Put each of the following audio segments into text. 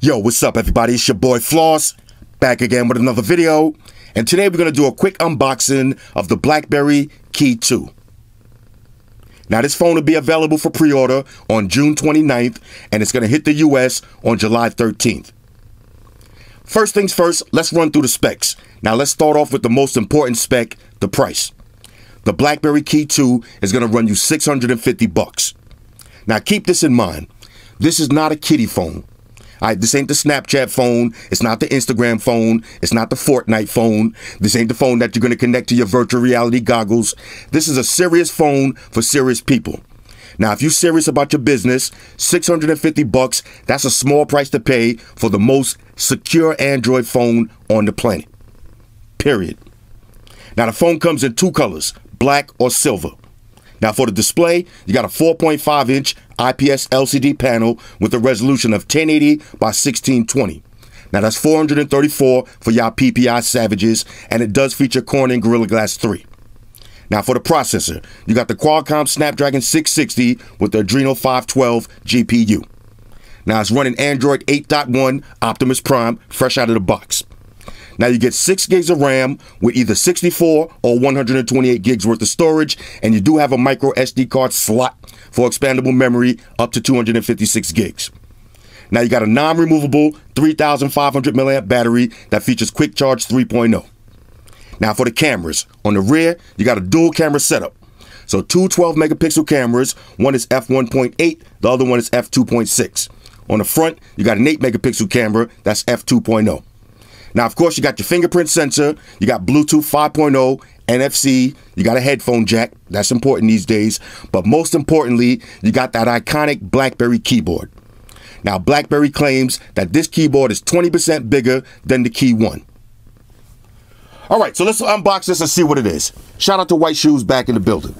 Yo, what's up everybody, it's your boy Floss, back again with another video, and today we're going to do a quick unboxing of the BlackBerry Key 2. Now this phone will be available for pre-order on June 29th, and it's going to hit the US on July 13th. First things first, let's run through the specs. Now let's start off with the most important spec, the price. The BlackBerry Key 2 is going to run you $650. Now keep this in mind, this is not a kiddie phone. Alright, this ain't the Snapchat phone, it's not the Instagram phone, it's not the Fortnite phone, this ain't the phone that you're going to connect to your virtual reality goggles. This is a serious phone for serious people. Now if you're serious about your business, $650, that's a small price to pay for the most secure Android phone on the planet. Period. Now the phone comes in two colors, black or silver. Now for the display, you got a 4.5-inch IPS LCD panel with a resolution of 1080 by 1620. Now that's 434 for y'all PPI savages, and it does feature Corning Gorilla Glass 3. Now for the processor, you got the Qualcomm Snapdragon 660 with the Adreno 512 GPU. Now it's running Android 8.1 Optimus Prime fresh out of the box. Now you get 6 gigs of RAM with either 64 or 128 gigs worth of storage, and you do have a micro SD card slot for expandable memory up to 256 gigs. Now you got a non-removable 3,500 mAh battery that features Quick Charge 3.0. Now for the cameras, on the rear you got a dual camera setup. So two 12 megapixel cameras, one is f1.8, the other one is f2.6. On the front you got an 8 megapixel camera, that's f2.0. Now, of course, you got your fingerprint sensor, you got Bluetooth 5.0, NFC, you got a headphone jack, that's important these days, but most importantly, you got that iconic BlackBerry keyboard. Now, BlackBerry claims that this keyboard is 20% bigger than the Key 1. All right, so let's unbox this and see what it is. Shout out to White Shoes back in the building.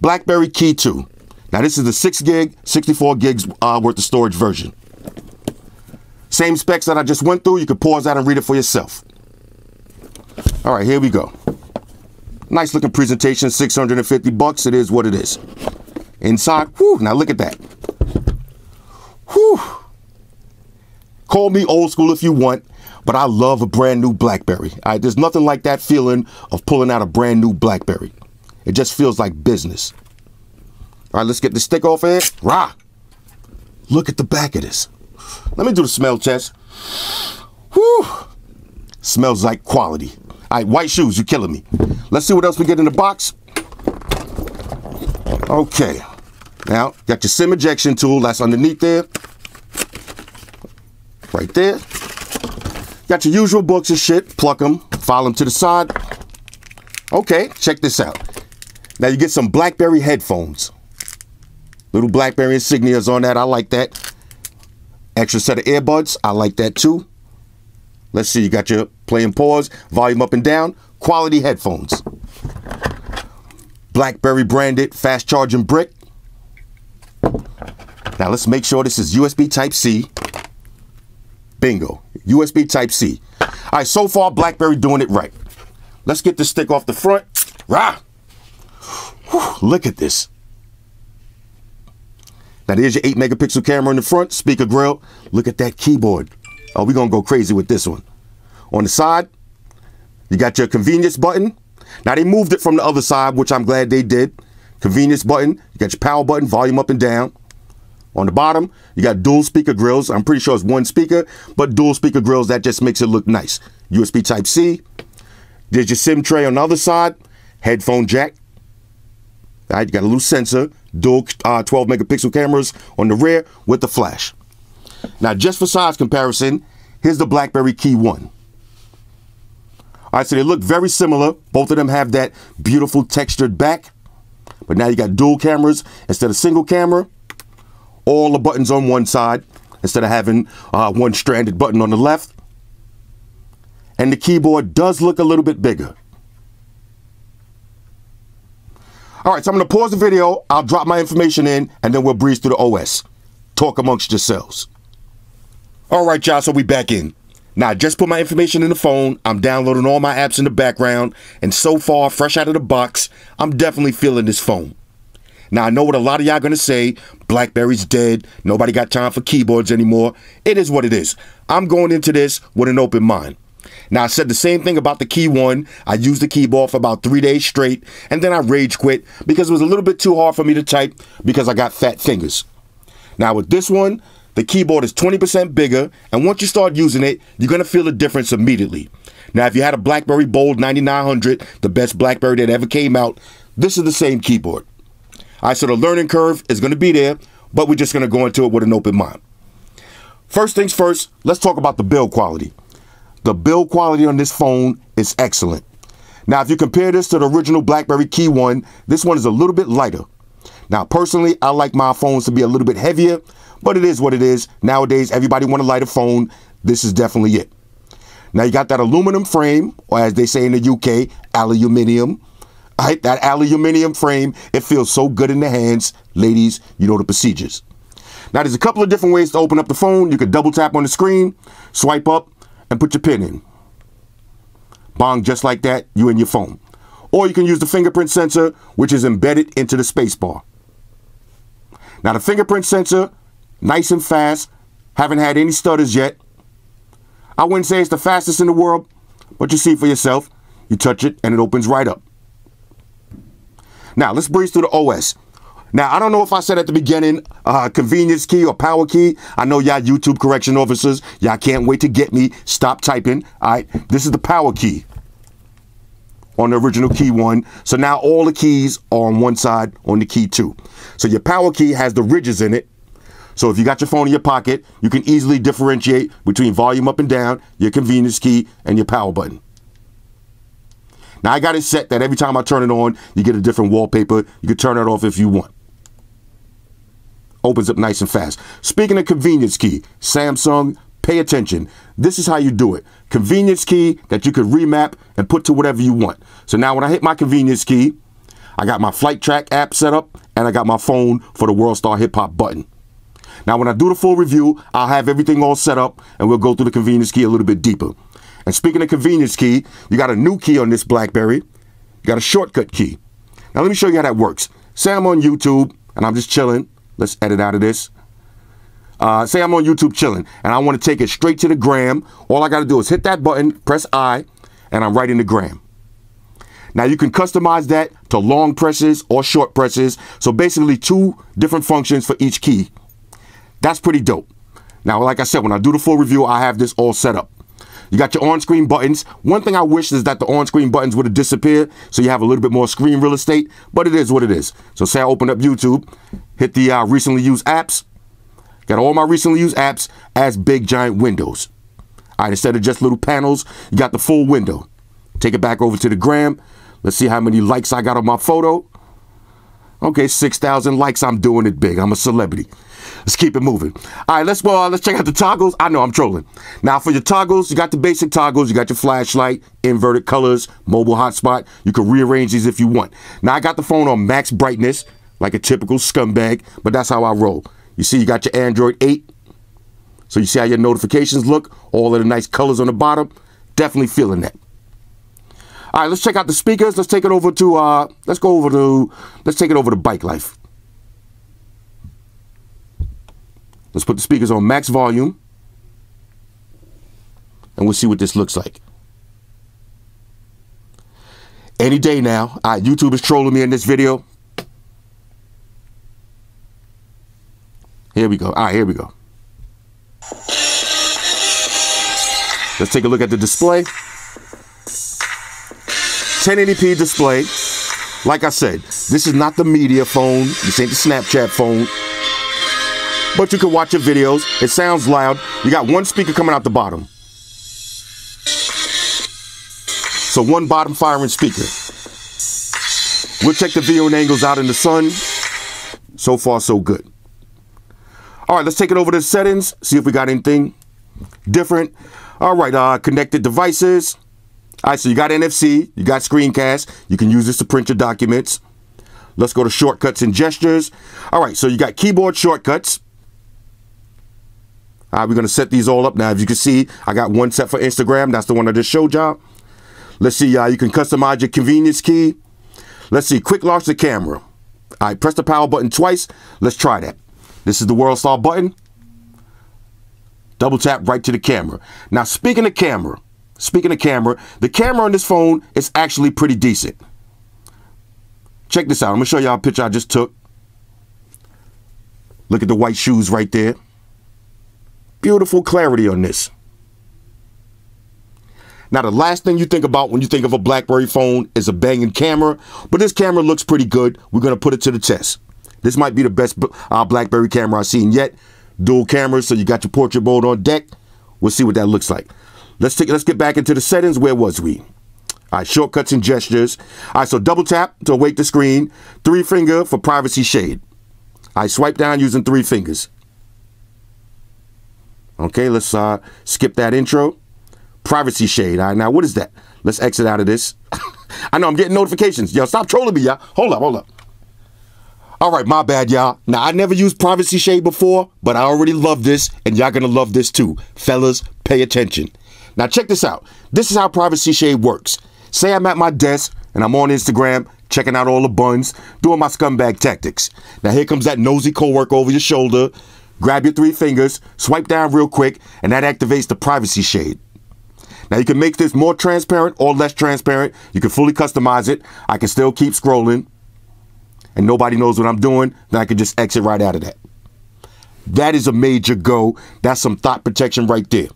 BlackBerry Key 2. Now, this is the 6 gig, 64 gigs worth of storage version. Same specs that I just went through, you can pause that and read it for yourself. All right, here we go. Nice looking presentation, $650, it is what it is. Inside, whew, now look at that. Whew. Call me old school if you want, but I love a brand new BlackBerry. All right, there's nothing like that feeling of pulling out a brand new BlackBerry. It just feels like business. All right, let's get the stick off of it. Rah! Look at the back of this. Let me do the smell test. Whew. Smells like quality. All right, White Shoes, you're killing me. Let's see what else we get in the box. Okay. Now, got your SIM ejection tool. That's underneath there. Right there. Got your usual books and shit. Pluck them. File them to the side. Okay, check this out. Now, you get some BlackBerry headphones. Little BlackBerry insignias on that. I like that. Extra set of earbuds, I like that too. Let's see, you got your play and pause, volume up and down, quality headphones. BlackBerry branded, fast charging brick. Now let's make sure this is USB Type-C. Bingo, USB Type-C. All right, so far BlackBerry doing it right. Let's get this stick off the front. Rah! Whew, look at this. Now there's your 8 megapixel camera in the front, speaker grill. Look at that keyboard. Oh, we're gonna go crazy with this one. On the side, you got your convenience button. Now they moved it from the other side, which I'm glad they did. Convenience button, you got your power button, volume up and down. On the bottom, you got dual speaker grills. I'm pretty sure it's one speaker, but dual speaker grills, that just makes it look nice. USB Type-C. There's your SIM tray on the other side, headphone jack. All right, you got a little sensor, dual 12 megapixel cameras on the rear with the flash. Now, just for size comparison, here's the BlackBerry Key 1. All right, so they look very similar. Both of them have that beautiful textured back. But now you got dual cameras instead of single camera. All the buttons on one side instead of having one stranded button on the left. And the keyboard does look a little bit bigger. All right, so I'm going to pause the video, I'll drop my information in, and then we'll breeze through the OS. Talk amongst yourselves. All right, y'all, so we back in. Now, I just put my information in the phone, I'm downloading all my apps in the background, and so far, fresh out of the box, I'm definitely feeling this phone. Now, I know what a lot of y'all gonna say, BlackBerry's dead, nobody got time for keyboards anymore. It is what it is. I'm going into this with an open mind. Now, I said the same thing about the Key 1. I used the keyboard for about 3 days straight, and then I rage quit because it was a little bit too hard for me to type because I got fat fingers. Now, with this one, the keyboard is 20% bigger, and once you start using it, you're gonna feel the difference immediately. Now, if you had a BlackBerry Bold 9900, the best BlackBerry that ever came out, this is the same keyboard. All right, so the learning curve is gonna be there, but we're just gonna go into it with an open mind. First things first, let's talk about the build quality. The build quality on this phone is excellent. Now, if you compare this to the original BlackBerry Key 1, this one is a little bit lighter. Now, personally, I like my phones to be a little bit heavier, but it is what it is. Nowadays, everybody want a lighter phone. This is definitely it. Now, you got that aluminum frame, or as they say in the UK, aluminium. All right, that aluminium frame, it feels so good in the hands. Ladies, you know the procedures. Now, there's a couple of different ways to open up the phone. You can double tap on the screen, swipe up, and put your pin in. Bong, just like that, you in your phone. Or you can use the fingerprint sensor, which is embedded into the spacebar. Now, the fingerprint sensor, nice and fast. Haven't had any stutters yet. I wouldn't say it's the fastest in the world, but you see for yourself. You touch it and it opens right up. Now, let's breeze through the OS. Now, I don't know if I said at the beginning, convenience key or power key. I know y'all YouTube correction officers, y'all can't wait to get me. Stop typing, all right? This is the power key on the original Key 1. So now all the keys are on one side on the Key 2. So your power key has the ridges in it. So if you got your phone in your pocket, you can easily differentiate between volume up and down, your convenience key, and your power button. Now, I got it set that every time I turn it on, you get a different wallpaper. You can turn it off if you want. Opens up nice and fast. Speaking of convenience key, Samsung, pay attention. This is how you do it. Convenience key that you could remap and put to whatever you want. So now when I hit my convenience key, I got my Flight Track app set up, and I got my phone for the World Star Hip Hop button. Now, when I do the full review, I'll have everything all set up, and we'll go through the convenience key a little bit deeper. And speaking of convenience key, you got a new key on this BlackBerry. You got a shortcut key. Now, let me show you how that works. Say I'm on YouTube, and I'm just chilling. Let's edit out of this. Say I'm on YouTube chilling, and I want to take it straight to the gram. All I got to do is hit that button, press I, and I'm right in the gram. Now, you can customize that to long presses or short presses. So basically, two different functions for each key. That's pretty dope. Now, like I said, when I do the full review, I have this all set up. You got your on-screen buttons. One thing I wish is that the on-screen buttons would have disappeared, so you have a little bit more screen real estate, but it is what it is. So say I open up YouTube, hit the recently used apps. Got all my recently used apps as big, giant windows. All right, instead of just little panels, you got the full window. Take it back over to the gram. Let's see how many likes I got on my photo. Okay, 6,000 likes. I'm doing it big. I'm a celebrity. Let's keep it moving. All right, let's check out the toggles. I know I'm trolling. Now, for your toggles, you got the basic toggles. You got your flashlight, inverted colors, mobile hotspot. You can rearrange these if you want. Now, I got the phone on max brightness, like a typical scumbag, but that's how I roll. You see, you got your Android 8. So you see how your notifications look, all of the nice colors on the bottom. Definitely feeling that. All right, let's check out the speakers. Let's take it over to, let's take it over to Bike Life. Let's put the speakers on max volume, and we'll see what this looks like. Any day now. All right, YouTube is trolling me in this video. Here we go. All right, here we go. Let's take a look at the display. 1080p display. Like I said, this is not the media phone. This ain't the Snapchat phone. But you can watch your videos. It sounds loud. You got one speaker coming out the bottom. So one bottom firing speaker. We'll check the viewing angles out in the sun. So far, so good. All right, let's take it over to settings. See if we got anything different. All right, connected devices. All right, so you got NFC, you got screencast. You can use this to print your documents. Let's go to shortcuts and gestures. All right, so you got keyboard shortcuts. All right, we're gonna set these all up now. If you can see, I got one set for Instagram. That's the one I just showed y'all. Let's see, you can customize your convenience key. Let's see, quick launch the camera. All right, press the power button twice. Let's try that. This is the World Star button. Double tap right to the camera. Now, speaking of camera, the camera on this phone is actually pretty decent. Check this out. I'm gonna show y'all a picture I just took. Look at the white shoes right there. Beautiful clarity on this. Now, the last thing you think about when you think of a BlackBerry phone is a banging camera, but this camera looks pretty good. We're going to put it to the test. This might be the best BlackBerry camera I've seen yet. Dual cameras, so you got your portrait mode on deck. We'll see what that looks like. Let's get back into the settings. Where was we? All right, shortcuts and gestures. All right, so double tap to awake the screen. Three finger for privacy shade. All right, swipe down using three fingers. Okay, let's skip that intro. Privacy shade. All right, now what is that? Let's exit out of this. I know I'm getting notifications. Yo, stop trolling me, y'all. Hold up. All right, my bad, y'all. Now, I never used privacy shade before, but I already love this, and y'all gonna love this too. Fellas, pay attention. Now, check this out. This is how privacy shade works. Say I'm at my desk, and I'm on Instagram, checking out all the buns, doing my scumbag tactics. Now, here comes that nosy coworker over your shoulder. Grab your three fingers, swipe down real quick, and that activates the privacy shade. Now, you can make this more transparent or less transparent. You can fully customize it. I can still keep scrolling, and nobody knows what I'm doing. Then I can just exit right out of that. That is a major go. That's some thought protection right there.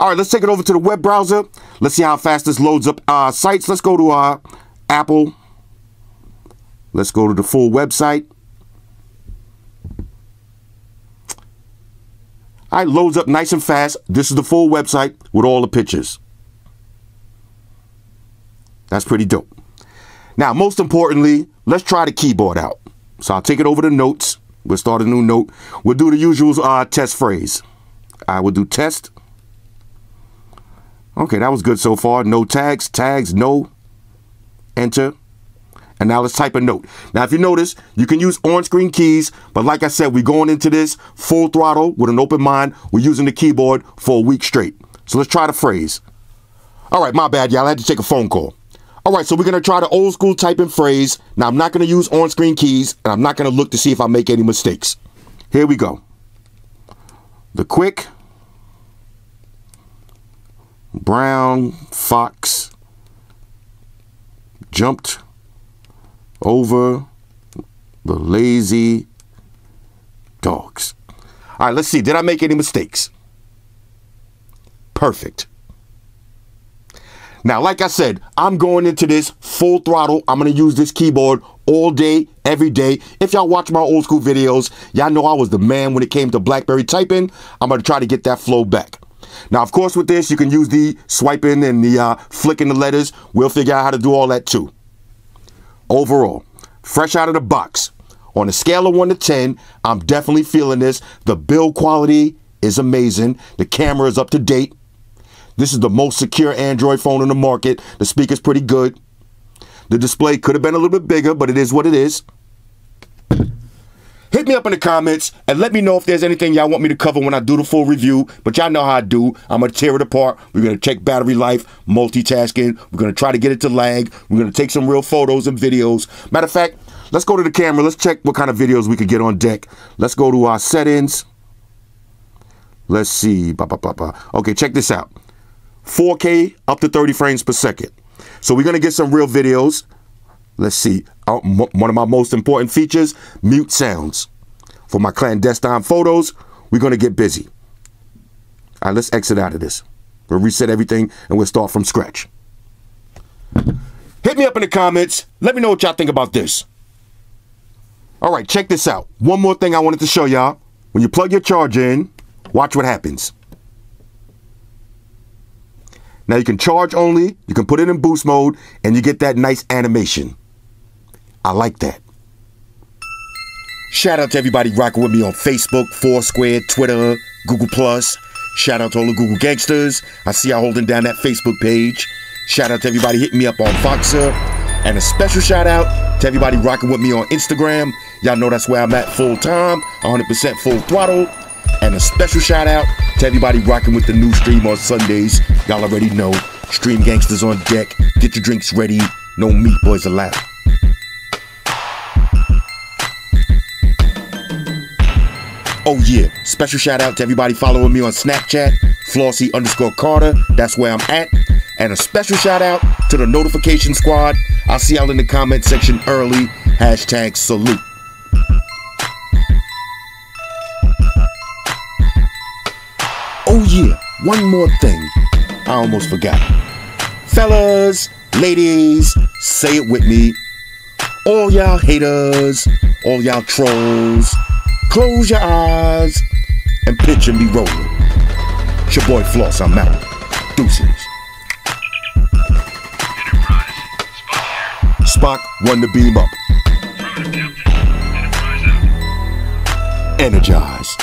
All right, let's take it over to the web browser. Let's see how fast this loads up sites. Let's go to Apple. Let's go to the full website. All right, loads up nice and fast. This is the full website with all the pictures. That's pretty dope. Now, most importantly, let's try the keyboard out. So I'll take it over to notes. We'll start a new note. We'll do the usual test phrase. I will do test. Okay, that was good so far. No tags, tags, no. Enter. And now let's type a note. Now, if you notice, you can use on-screen keys, but like I said, we're going into this full throttle with an open mind. We're using the keyboard for a week straight. So let's try the phrase. All right, my bad, y'all. I had to take a phone call. All right, so we're gonna try the old school typing phrase. Now, I'm not gonna use on-screen keys, and I'm not gonna look to see if I make any mistakes. Here we go. The quick brown fox jumped over the lazy dogs. All right, let's see. Did I make any mistakes? Perfect. Now, like I said, I'm going into this full throttle. I'm going to use this keyboard all day, every day. If y'all watch my old school videos, y'all know I was the man when it came to BlackBerry typing. I'm going to try to get that flow back. Now, of course, with this, you can use the swiping and the flicking the letters. We'll figure out how to do all that, too. Overall, fresh out of the box, on a scale of 1 to 10, I'm definitely feeling this. The build quality is amazing. The camera is up to date. This is the most secure Android phone in the market. The speaker's pretty good. The display could have been a little bit bigger, but it is what it is. Hit me up in the comments and let me know if there's anything y'all want me to cover when I do the full review. But y'all know how I do. I'm going to tear it apart. We're going to check battery life, multitasking. We're going to try to get it to lag. We're going to take some real photos and videos. Matter of fact, let's go to the camera. Let's check what kind of videos we could get on deck. Let's go to our settings. Let's see. Okay, check this out. 4K up to 30 frames per second. So we're going to get some real videos. Let's see, one of my most important features, mute sounds. For my clandestine photos, we're gonna get busy. All right, let's exit out of this. We'll reset everything and we'll start from scratch. Hit me up in the comments. Let me know what y'all think about this. All right, check this out. One more thing I wanted to show y'all. When you plug your charger in, watch what happens. Now you can charge only, you can put it in boost mode, and you get that nice animation. I like that. Shout out to everybody rocking with me on Facebook, Foursquare, Twitter, Google+. Shout out to all the Google gangsters. I see y'all holding down that Facebook page. Shout out to everybody hitting me up on Voxer. And a special shout out to everybody rocking with me on Instagram. Y'all know that's where I'm at full time, 100% full throttle. And a special shout out to everybody rocking with the new stream on Sundays. Y'all already know, Stream Gangsters on deck. Get your drinks ready. No meat boys allowed. Oh yeah, special shout out to everybody following me on Snapchat, Flossy_Carter, that's where I'm at. And a special shout out to the Notification Squad. I'll see y'all in the comment section early. #salute. Oh yeah, one more thing. I almost forgot. Fellas, ladies, say it with me. All y'all haters, all y'all trolls, close your eyes and picture me rolling. It's your boy Floss, I'm out. Deuces. Spock, run the beam up. Energize.